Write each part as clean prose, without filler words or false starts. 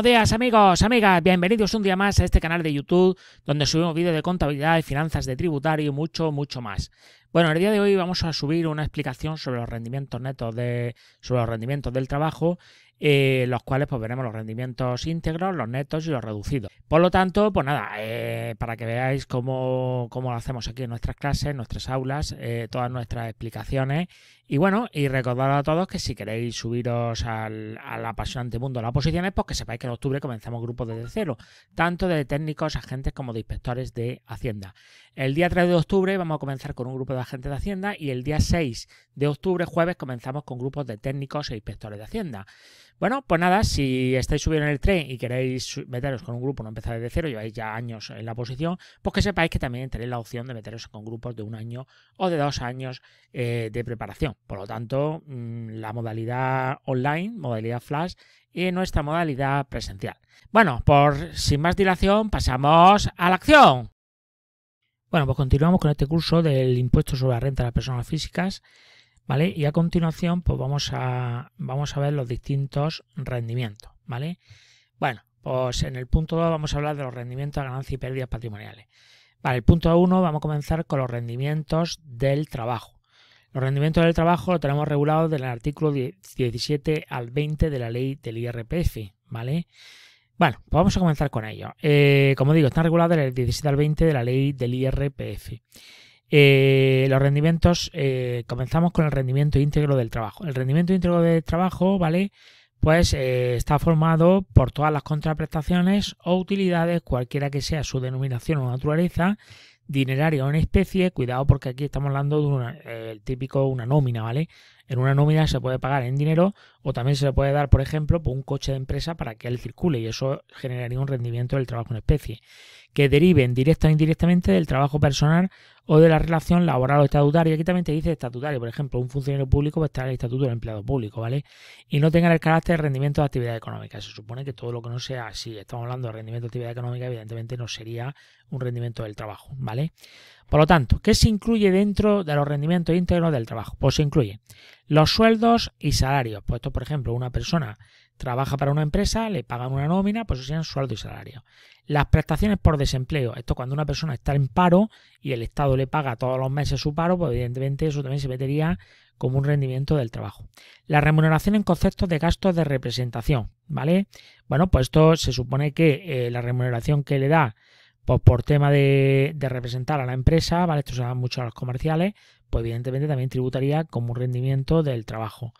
Buenos días amigos, amigas, bienvenidos un día más a este canal de YouTube donde subimos vídeos de contabilidad, de finanzas, de tributario y mucho más. Bueno, en el día de hoy vamos a subir una explicación sobre los rendimientos netos, sobre los rendimientos del trabajo, los cuales pues veremos los rendimientos íntegros, los netos y los reducidos. Por lo tanto, pues nada, para que veáis cómo lo hacemos aquí en nuestras clases, en nuestras aulas, todas nuestras explicaciones. Y bueno, y recordad a todos que si queréis subiros al apasionante mundo de las oposiciones, pues que sepáis que en octubre comenzamos grupos desde cero, tanto de técnicos, agentes como de inspectores de Hacienda. El día 3 de octubre vamos a comenzar con un grupo de agentes de Hacienda y el día 6 de octubre, jueves, comenzamos con grupos de técnicos e inspectores de Hacienda. Bueno, pues nada, si estáis subidos en el tren y queréis meteros con un grupo, no empezáis de cero, lleváis ya años en la oposición, pues que sepáis que también tenéis la opción de meteros con grupos de un año o de 2 años de preparación. Por lo tanto, la modalidad online, modalidad flash y nuestra modalidad presencial. Bueno, sin más dilación, pasamos a la acción. Bueno, pues continuamos con este curso del impuesto sobre la renta de las personas físicas, ¿vale? Y a continuación, pues vamos a ver los distintos rendimientos, ¿vale? Bueno, pues en el punto 2 vamos a hablar de los rendimientos de ganancias y pérdidas patrimoniales. Vale, el punto 1 vamos a comenzar con los rendimientos del trabajo. Los rendimientos del trabajo lo tenemos regulado del artículo 17 al 20 de la ley del IRPF, ¿vale? Bueno, pues vamos a comenzar con ello. Como digo, están regulados del 17 al 20 de la ley del IRPF. Los rendimientos, comenzamos con el rendimiento íntegro del trabajo. El rendimiento íntegro del trabajo, ¿vale? Pues está formado por todas las contraprestaciones o utilidades, cualquiera que sea su denominación o naturaleza, dineraria o en especie. Cuidado porque aquí estamos hablando de una nómina, ¿vale? En una nómina se puede pagar en dinero o también se le puede dar, por ejemplo, por un coche de empresa para que él circule y eso generaría un rendimiento del trabajo en especie. Que deriven directa o indirectamente del trabajo personal o de la relación laboral o estatutaria. Aquí también te dice estatutario, por ejemplo, un funcionario público pues está en el estatuto del empleado público, ¿vale? Y no tengan el carácter de rendimiento de actividad económica. Se supone que todo lo que no sea así, estamos hablando de rendimiento de actividad económica, evidentemente no sería un rendimiento del trabajo, ¿vale? Por lo tanto, ¿qué se incluye dentro de los rendimientos íntegros del trabajo? Pues se incluye los sueldos y salarios. Pues esto, por ejemplo, una persona trabaja para una empresa, le pagan una nómina, pues eso serían sueldo y salario. Las prestaciones por desempleo. Esto cuando una persona está en paro y el Estado le paga todos los meses su paro, pues evidentemente eso también se metería como un rendimiento del trabajo. La remuneración en conceptos de gastos de representación, ¿vale? Bueno, pues esto se supone que la remuneración que le da pues por tema de representar a la empresa, ¿vale? Esto se da mucho a los comerciales, pues evidentemente también tributaría como un rendimiento del trabajo.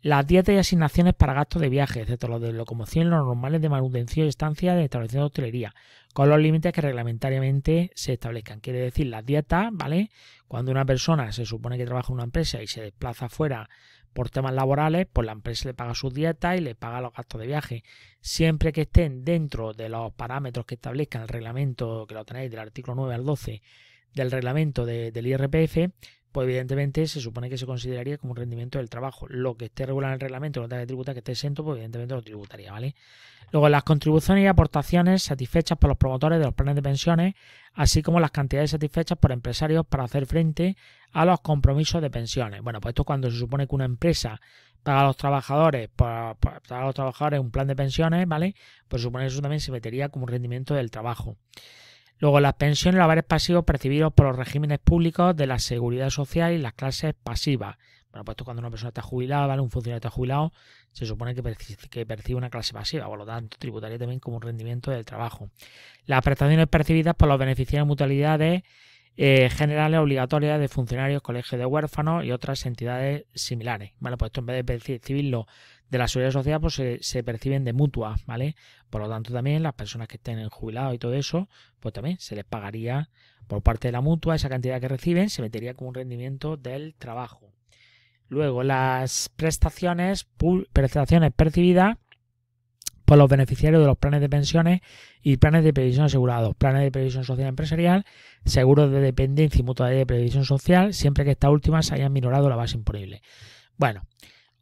Las dietas y asignaciones para gastos de viaje, excepto los de locomoción, los normales de manutención y estancia de establecimientos de hostelería, con los límites que reglamentariamente se establezcan. Quiere decir, las dietas, ¿vale? Cuando una persona se supone que trabaja en una empresa y se desplaza fuera por temas laborales, pues la empresa le paga sus dietas y le paga los gastos de viaje. Siempre que estén dentro de los parámetros que establezcan el reglamento, que lo tenéis del artículo 9 al 12 del reglamento del IRPF, pues evidentemente se supone que se consideraría como un rendimiento del trabajo. Lo que esté regulado en el reglamento, lo que esté exento, pues evidentemente lo tributaría, ¿vale? Luego, las contribuciones y aportaciones satisfechas por los promotores de los planes de pensiones, así como las cantidades satisfechas por empresarios para hacer frente a los compromisos de pensiones. Bueno, pues esto es cuando se supone que una empresa paga a los trabajadores, un plan de pensiones, ¿vale? Pues se supone que eso también se metería como un rendimiento del trabajo. Luego, las pensiones y los haberes pasivos percibidos por los regímenes públicos de la seguridad social y las clases pasivas. Bueno, pues esto cuando una persona está jubilada, ¿vale? Un funcionario está jubilado, se supone que percibe una clase pasiva, por lo tanto, tributaría también como un rendimiento del trabajo. Las prestaciones percibidas por los beneficiarios de mutualidades generales obligatorias de funcionarios, colegios de huérfanos y otras entidades similares. Bueno, pues esto en vez de percibirlo de la seguridad social, pues se perciben de mutua, ¿vale? Por lo tanto, también las personas que estén en jubilado y todo eso, pues también se les pagaría por parte de la mutua esa cantidad que reciben, se metería como un rendimiento del trabajo. Luego, las prestaciones percibidas por los beneficiarios de los planes de pensiones y planes de previsión asegurados, planes de previsión social empresarial, seguros de dependencia y mutualidad de previsión social, siempre que estas últimas hayan minorado la base imponible. Bueno,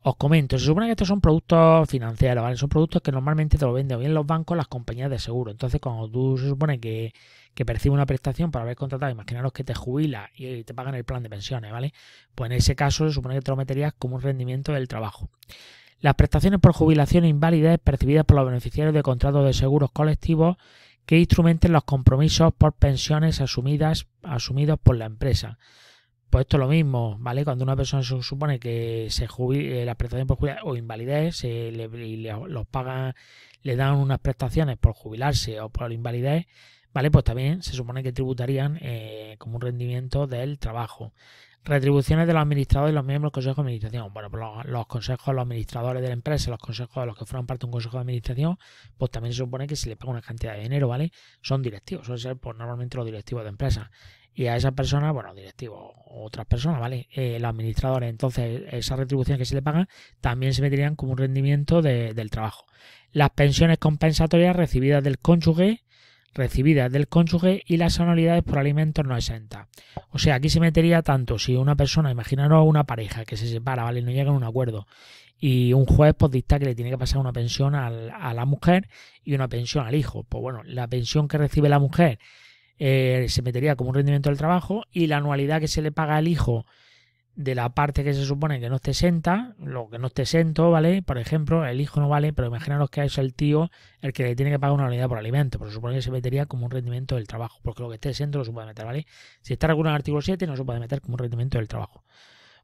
os comento, se supone que estos son productos financieros, ¿vale? Son productos que normalmente te lo venden o bien los bancos, las compañías de seguro. Entonces, cuando tú se supone que percibes una prestación por haber contratado, imaginaros que te jubilas y te pagan el plan de pensiones, ¿vale? Pues en ese caso se supone que te lo meterías como un rendimiento del trabajo. las prestaciones por jubilación e invalidez percibidas por los beneficiarios de contratos de seguros colectivos que instrumenten los compromisos por pensiones asumidos por la empresa. Pues esto es lo mismo, ¿vale? Cuando una persona se supone que se jubila, las prestaciones por jubilación o invalidez, los pagan, le dan unas prestaciones por jubilarse o por invalidez, ¿vale? Pues también se supone que tributarían como un rendimiento del trabajo. Retribuciones de los administradores y los miembros del Consejo de Administración. Bueno, pues los administradores de la empresa, los consejos, los que fueran parte de un Consejo de Administración, pues también se supone que se les paga una cantidad de dinero, ¿vale? Son directivos, suelen ser pues, normalmente los directivos de empresas. Y a esas personas, bueno, directivos u otras personas, ¿vale? Los administradores, entonces, esas retribuciones que se le pagan también se meterían como un rendimiento del trabajo. Las pensiones compensatorias recibidas del cónyuge y las anualidades por alimentos no exentas. O sea, aquí se metería tanto si una persona, imaginaros una pareja que se separa, ¿vale? No llegan a un acuerdo y un juez pues dicta que le tiene que pasar una pensión a la mujer y una pensión al hijo. Pues bueno, la pensión que recibe la mujer se metería como un rendimiento del trabajo y la anualidad que se le paga al hijo de la parte que se supone que no esté exenta, lo que no esté exento, ¿vale? Por ejemplo, el hijo no vale, pero imaginaros que es el tío el que le tiene que pagar una anualidad por alimento, pero se supone que se metería como un rendimiento del trabajo, porque lo que esté exento no se puede meter, ¿vale? Si está regulado en el artículo 7 no se puede meter como un rendimiento del trabajo.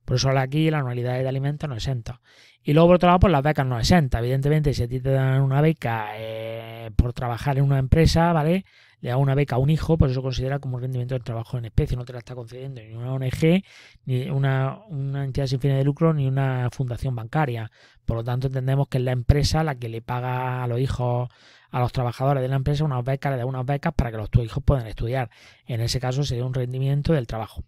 Por eso aquí la anualidad de alimentos no exenta. Y luego, por otro lado, pues las becas no exentas. Evidentemente, si a ti te dan una beca por trabajar en una empresa, ¿vale? Le da una beca a un hijo, pues eso considera como un rendimiento del trabajo en especie, no te la está concediendo ni una ONG, ni una entidad sin fines de lucro, ni una fundación bancaria. Por lo tanto, entendemos que es la empresa la que le paga a los hijos, a los trabajadores de la empresa, unas becas, le da unas becas para que tus hijos puedan estudiar. En ese caso sería un rendimiento del trabajo.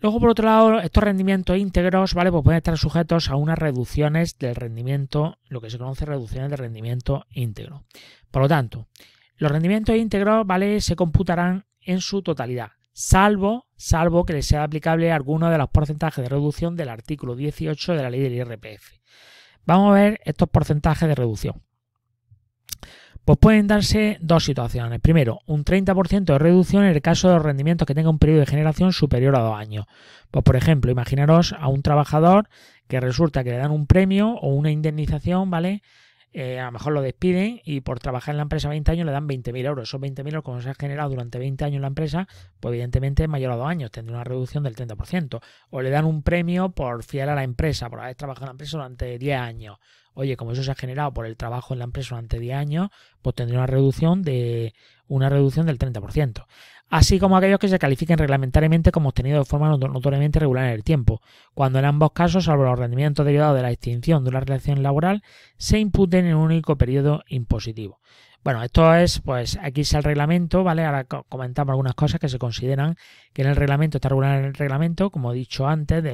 Luego, por otro lado, estos rendimientos íntegros, ¿vale? Pues pueden estar sujetos a unas reducciones del rendimiento, lo que se conoce reducciones de rendimiento íntegro. Por lo tanto, los rendimientos íntegros, ¿vale? Se computarán en su totalidad, salvo que les sea aplicable alguno de los porcentajes de reducción del artículo 18 de la ley del IRPF. Vamos a ver estos porcentajes de reducción. Pues pueden darse dos situaciones. Primero, un 30% de reducción en el caso de los rendimientos que tenga un periodo de generación superior a 2 años. Pues por ejemplo, imaginaros a un trabajador que resulta que le dan un premio o una indemnización, ¿vale? A lo mejor lo despiden y por trabajar en la empresa 20 años le dan 20.000 euros. Esos 20.000 euros, como se ha generado durante 20 años en la empresa, pues evidentemente es mayor a 2 años, tendrá una reducción del 30%. O le dan un premio por fiel a la empresa, por haber trabajado en la empresa durante 10 años. Oye, como eso se ha generado por el trabajo en la empresa durante 10 años, pues tendría una reducción del 30%. Así como aquellos que se califiquen reglamentariamente como obtenidos de forma notoriamente regular en el tiempo, cuando en ambos casos, salvo los rendimientos derivados de la extinción de una relación laboral, se imputen en un único periodo impositivo. Bueno, esto es, pues aquí es el reglamento, ¿vale? Ahora comentamos algunas cosas que se consideran que en el reglamento está regulado en el reglamento, como he dicho antes,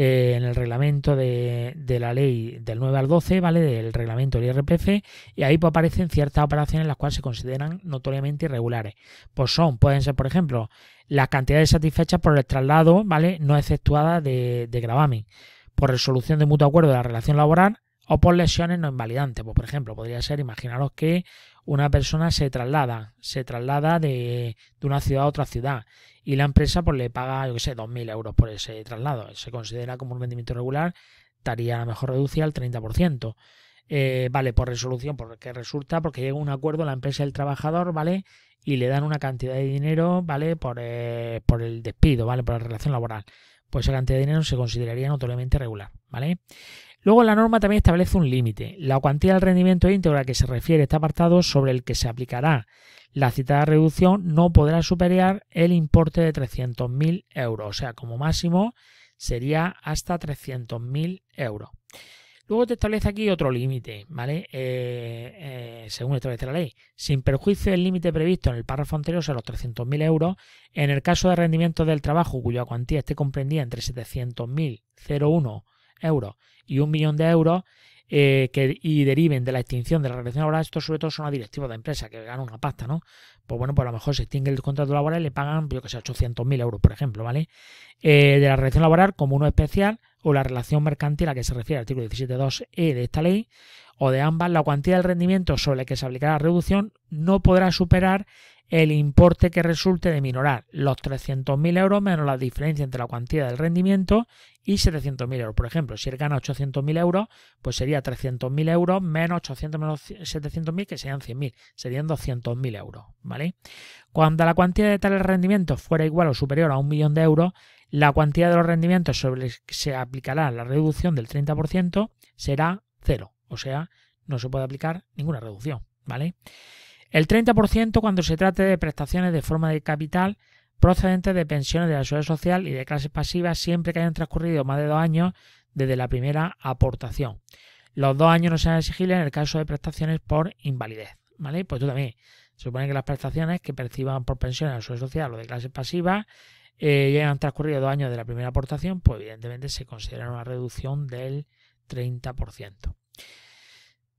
en el reglamento de la ley del 9 al 12, ¿vale? Del reglamento del IRPF, y ahí pues, aparecen ciertas operaciones las cuales se consideran notoriamente irregulares. Pues pueden ser, por ejemplo, las cantidades satisfechas por el traslado, ¿vale? No exceptuadas de gravamen, por resolución de mutuo acuerdo de la relación laboral o por lesiones no invalidantes. Pues, por ejemplo, podría ser, imaginaros que una persona se traslada de una ciudad a otra ciudad y la empresa pues le paga, yo qué sé, 2.000 euros por ese traslado. Se considera como un rendimiento regular, estaría a lo mejor reducida al 30%. Vale, por resolución, porque llega un acuerdo la empresa y el trabajador, ¿vale? Y le dan una cantidad de dinero, ¿vale? Por el despido, ¿vale? Por la relación laboral. Pues esa cantidad de dinero se consideraría notoriamente regular, ¿vale? Luego la norma también establece un límite, la cuantía del rendimiento íntegro a que se refiere este apartado sobre el que se aplicará la citada reducción no podrá superar el importe de 300.000 euros, o sea, como máximo sería hasta 300.000 euros. Luego te establece aquí otro límite, ¿vale? Según establece la ley, sin perjuicio del límite previsto en el párrafo anterior, o sea, los 300.000 euros, en el caso de rendimientos del trabajo cuya cuantía esté comprendida entre 700.001 euros y 1.000.000 de euros y deriven de la extinción de la relación laboral, estos sobre todo son a directivos de empresa que ganan una pasta, ¿no? Pues bueno, pues a lo mejor se extingue el contrato laboral y le pagan, yo que sé, 800.000 euros, por ejemplo, ¿vale? De la relación laboral como uno especial o la relación mercantil a que se refiere el artículo 17.2e de esta ley o de ambas, la cuantía del rendimiento sobre el que se aplicará la reducción no podrá superar el importe que resulte de minorar los 300.000 euros menos la diferencia entre la cuantía del rendimiento y 700.000 euros. Por ejemplo, si él gana 800.000 euros, pues sería 300.000 euros menos 800 menos 700.000, que serían 100.000, serían 200.000 euros, ¿vale? Cuando la cuantía de tales rendimientos fuera igual o superior a 1.000.000 de euros, la cuantía de los rendimientos sobre los que se aplicará la reducción del 30% será 0, o sea, no se puede aplicar ninguna reducción, ¿vale? El 30% cuando se trate de prestaciones de forma de capital procedentes de pensiones de la Seguridad Social y de clases pasivas siempre que hayan transcurrido más de 2 años desde la primera aportación. Los 2 años no serán exigibles en el caso de prestaciones por invalidez, ¿vale? Pues tú también. Se supone que las prestaciones que perciban por pensiones de la Seguridad Social o de clases pasivas ya han transcurrido 2 años de la primera aportación, pues evidentemente se considera una reducción del 30%.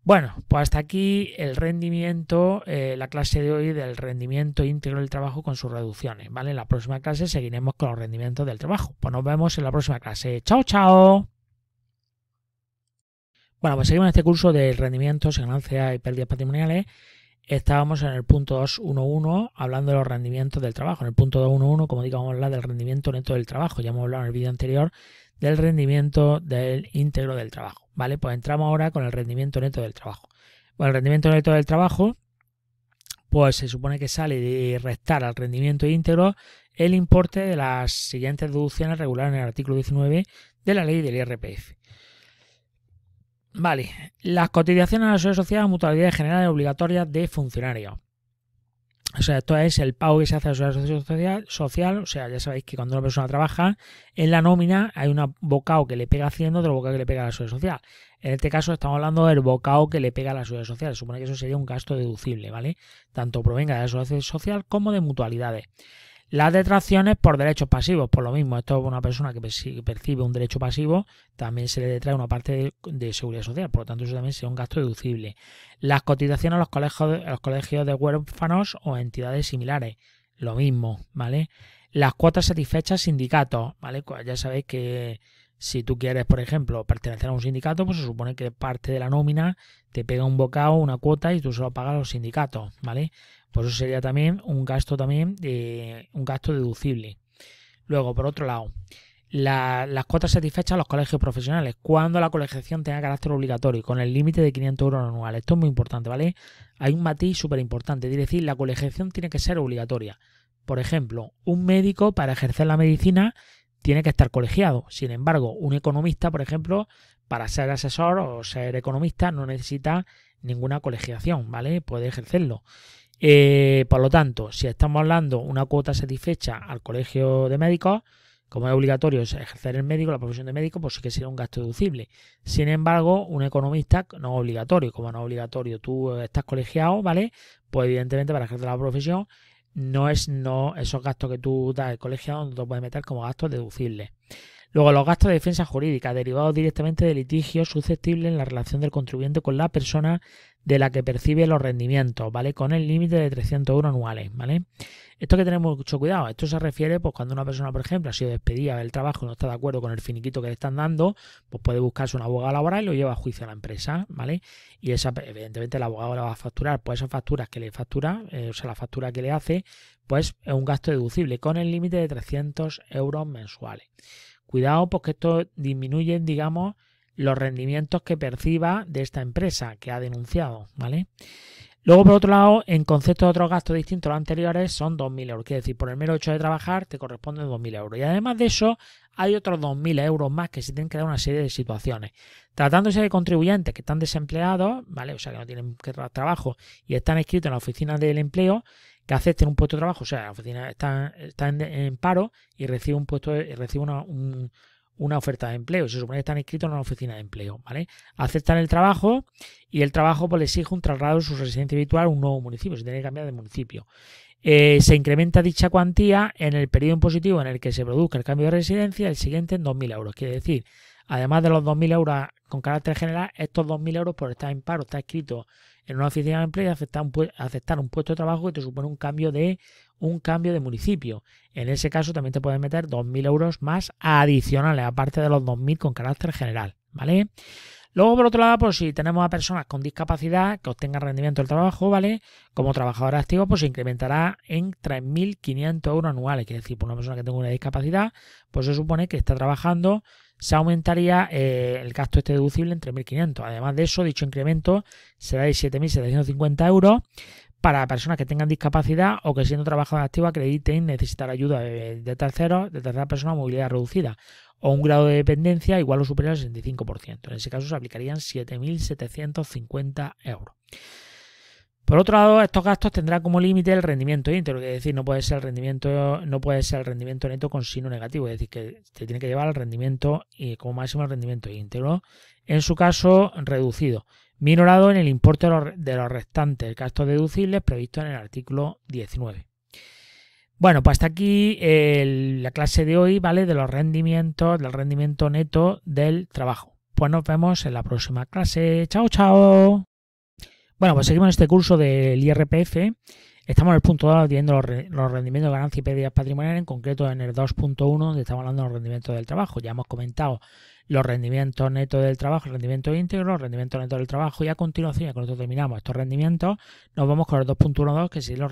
Bueno, pues hasta aquí el rendimiento, la clase de hoy del rendimiento íntegro del trabajo con sus reducciones, ¿vale? En la próxima clase seguiremos con los rendimientos del trabajo. Pues nos vemos en la próxima clase. ¡Chao, chao! Bueno, pues seguimos en este curso de rendimientos, ganancias y pérdidas patrimoniales. Estábamos en el punto 2.1.1 hablando de los rendimientos del trabajo. En el punto 2.1.1, como digo, vamos a hablar del rendimiento neto del trabajo. Ya hemos hablado en el vídeo anterior del rendimiento del íntegro del trabajo, ¿vale? Pues entramos ahora con el rendimiento neto del trabajo. Bueno, el rendimiento neto del trabajo, pues se supone que sale de restar al rendimiento íntegro el importe de las siguientes deducciones reguladas en el artículo 19 de la ley del IRPF. Vale, las cotizaciones a la Seguridad Social, mutualidades generales obligatorias de funcionarios. O sea, esto es el pago que se hace a la Seguridad Social. O sea, ya sabéis que cuando una persona trabaja, en la nómina hay un bocado que le pega Hacienda, otro bocado que le pega a la Seguridad Social. En este caso estamos hablando del bocado que le pega a la Seguridad Social. Se supone que eso sería un gasto deducible, ¿vale? Tanto provenga de la Seguridad Social como de mutualidades. Las detracciones por derechos pasivos, por lo mismo, esto es una persona que percibe un derecho pasivo, también se le detrae una parte de seguridad social, por lo tanto eso también será un gasto deducible. Las cotizaciones a los colegios de huérfanos o entidades similares, lo mismo, ¿vale? Las cuotas satisfechas sindicatos, ¿vale? Ya sabéis que si tú quieres, por ejemplo, pertenecer a un sindicato, pues se supone que parte de la nómina te pega un bocado, una cuota y tú solo pagas a los sindicatos, ¿vale? Pues eso sería también un gasto deducible. Luego, por otro lado, las cuotas satisfechas a los colegios profesionales, cuando la colegiación tenga carácter obligatorio, con el límite de 500 euros anuales. Esto es muy importante, ¿vale? Hay un matiz súper importante, es decir, la colegiación tiene que ser obligatoria. Por ejemplo, un médico para ejercer la medicina tiene que estar colegiado. Sin embargo, un economista, por ejemplo, para ser asesor o ser economista no necesita ninguna colegiación, ¿vale? Puede ejercerlo. Por lo tanto, si estamos hablando una cuota satisfecha al colegio de médicos, como es obligatorio ejercer el médico, la profesión de médico, pues sí que será un gasto deducible. Sin embargo, un economista no es obligatorio. Como no es obligatorio, tú estás colegiado, ¿vale? Pues evidentemente para ejercer la profesión esos gastos que tú das al colegiado no te puedes meter como gastos deducibles. Luego, los gastos de defensa jurídica derivados directamente de litigios susceptibles en la relación del contribuyente con la persona de la que percibe los rendimientos, ¿vale? Con el límite de 300 euros anuales, ¿vale? Esto hay que tener mucho cuidado. Esto se refiere, pues, cuando una persona, por ejemplo, ha sido despedida del trabajo y no está de acuerdo con el finiquito que le están dando, pues puede buscarse un abogado laboral y lo lleva a juicio a la empresa, ¿vale? Y esa, evidentemente, el abogado la va a facturar. Pues esas facturas que le factura, la factura que le hace, pues es un gasto deducible con el límite de 300 euros mensuales. Cuidado, porque esto disminuye, digamos, los rendimientos que perciba de esta empresa que ha denunciado, ¿vale? Luego, por otro lado, en concepto de otros gastos distintos a los anteriores, son 2.000 euros. Quiere decir, por el mero hecho de trabajar te corresponden 2.000 euros. Y además de eso, hay otros 2.000 euros más que se tienen que dar una serie de situaciones. Tratándose de contribuyentes que están desempleados, ¿vale? O sea, que no tienen trabajo y están inscritos en la oficina del empleo, que acepten un puesto de trabajo, o sea, la oficina está en paro y recibe un puesto, recibe una oferta de empleo. Se supone que están inscritos en una oficina de empleo, ¿vale? Aceptan el trabajo y el trabajo, pues, les exige un traslado de su residencia habitual a un nuevo municipio, se tiene que cambiar de municipio. Se incrementa dicha cuantía en el periodo impositivo en el que se produzca el cambio de residencia, el siguiente en 2.000 euros, quiere decir, además de los 2.000 euros con carácter general, estos 2.000 euros por estar en paro, estar inscrito en una oficina de empleo y aceptar un puesto de trabajo que te supone un cambio de municipio. En ese caso también te puedes meter 2.000 euros más adicionales, aparte de los 2.000 con carácter general, ¿vale? Luego, por otro lado, pues si tenemos a personas con discapacidad que obtengan rendimiento del trabajo, ¿vale? Como trabajador activo, pues se incrementará en 3.500 euros anuales. Quiere decir, por una persona que tenga una discapacidad, pues se supone que está trabajando, se aumentaría el gasto este deducible en 3.500. Además de eso, dicho incremento será de 7.750 euros para personas que tengan discapacidad o que siendo trabajadores activos acrediten necesitar ayuda de terceros, de terceras personas, movilidad reducida o un grado de dependencia igual o superior al 65%. En ese caso se aplicarían 7.750 euros. Por otro lado, estos gastos tendrán como límite el rendimiento íntegro, es decir, no puede ser el rendimiento neto con signo negativo, es decir, que se tiene que llevar al rendimiento y como máximo el rendimiento íntegro, en su caso reducido, minorado en el importe de los restantes gastos deducibles previstos en el artículo 19. Bueno, pues hasta aquí la clase de hoy, ¿vale? De los rendimientos, del rendimiento neto del trabajo. Pues nos vemos en la próxima clase. ¡Chao, chao! Bueno, pues seguimos en este curso del IRPF. Estamos en el punto 2 viendo los rendimientos de ganancia y pérdidas patrimoniales, en concreto en el 2.1, donde estamos hablando de los rendimientos del trabajo. Ya hemos comentado los rendimientos netos del trabajo, el rendimiento íntegro, los rendimientos netos del trabajo, y a continuación, ya cuando terminamos estos rendimientos, nos vamos con el 2.12, que sería el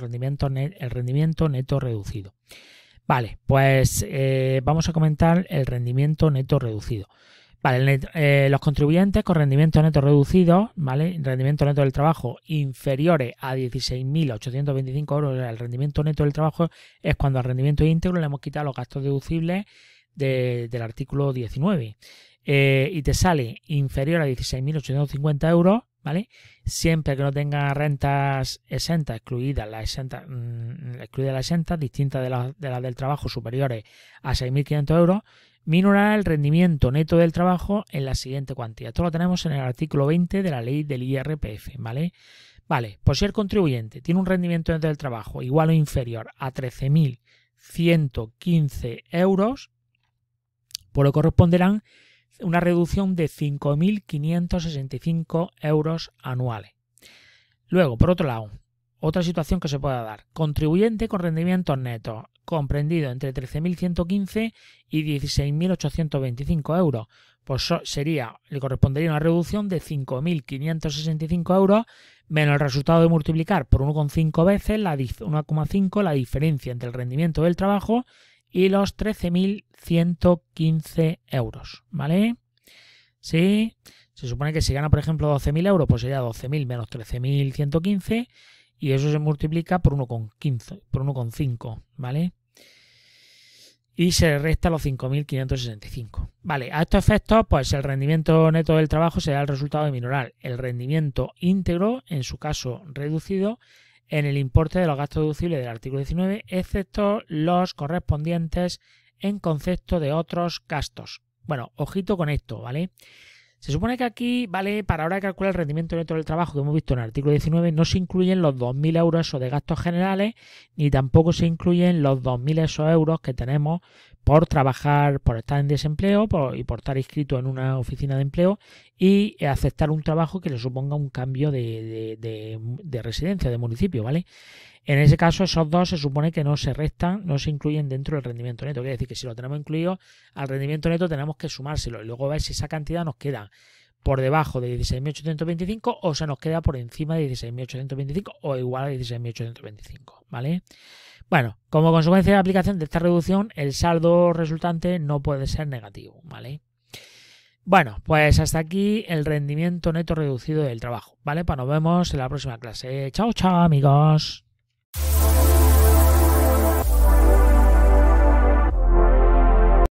rendimiento neto reducido. Vale, pues vamos a comentar el rendimiento neto reducido. Vale, los contribuyentes con rendimientos netos reducidos, ¿vale? Rendimiento neto del trabajo inferiores a 16.825 euros. El rendimiento neto del trabajo es cuando al rendimiento íntegro le hemos quitado los gastos deducibles del artículo 19. Y te sale inferior a 16.850 euros, ¿vale? Siempre que no tenga rentas exentas, excluidas las exentas, distintas de las del trabajo, superiores a 6.500 euros, minorará el rendimiento neto del trabajo en la siguiente cuantía. Esto lo tenemos en el artículo 20 de la ley del IRPF, ¿vale? Vale, pues si el contribuyente tiene un rendimiento neto del trabajo igual o inferior a 13.115 euros, por lo que corresponderán una reducción de 5.565 euros anuales. Luego, por otro lado, otra situación que se pueda dar. Contribuyente con rendimientos netos comprendido entre 13.115 y 16.825 euros. Pues le correspondería una reducción de 5.565 euros menos el resultado de multiplicar por 1,5 veces la diferencia entre el rendimiento del trabajo y los 13.115 euros, ¿vale? Sí, se supone que si gana, por ejemplo, 12.000 euros, pues sería 12.000 menos 13.115 y eso se multiplica por 1,5, ¿vale? Y se resta los 5.565. Vale, a estos efectos, pues el rendimiento neto del trabajo será el resultado de minorar el rendimiento íntegro, en su caso reducido, en el importe de los gastos deducibles del artículo 19, excepto los correspondientes en concepto de otros gastos. Bueno, ojito con esto, ¿vale? Se supone que aquí, ¿vale? Para ahora calcular el rendimiento neto del trabajo que hemos visto en el artículo 19, no se incluyen los 2.000 euros esos de gastos generales, ni tampoco se incluyen los 2.000 esos euros que tenemos por trabajar, por estar en desempleo y por estar inscrito en una oficina de empleo y aceptar un trabajo que le suponga un cambio de residencia, de municipio, ¿vale? En ese caso, esos dos se supone que no se restan, no se incluyen dentro del rendimiento neto. Quiere decir que si lo tenemos incluido al rendimiento neto tenemos que sumárselo y luego ver si esa cantidad nos queda por debajo de 16.825 o se nos queda por encima de 16.825 o igual a 16.825, ¿vale? Bueno, como consecuencia de la aplicación de esta reducción, el saldo resultante no puede ser negativo, ¿vale? Bueno, pues hasta aquí el rendimiento neto reducido del trabajo, ¿vale? Pues nos vemos en la próxima clase. Chao, chao, amigos.